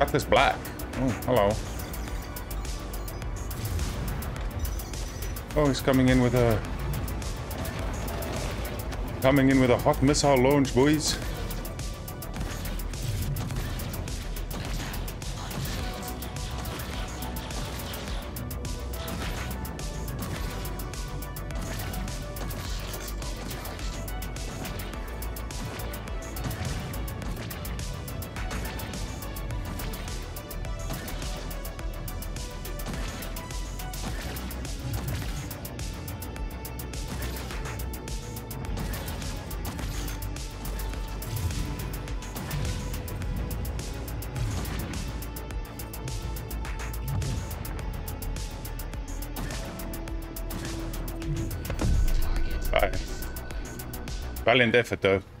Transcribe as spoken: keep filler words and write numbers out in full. Cutlass Black. Oh, hello. Oh, he's coming in with a... Coming in with a hot missile launch, boys. Brilliant effort, though.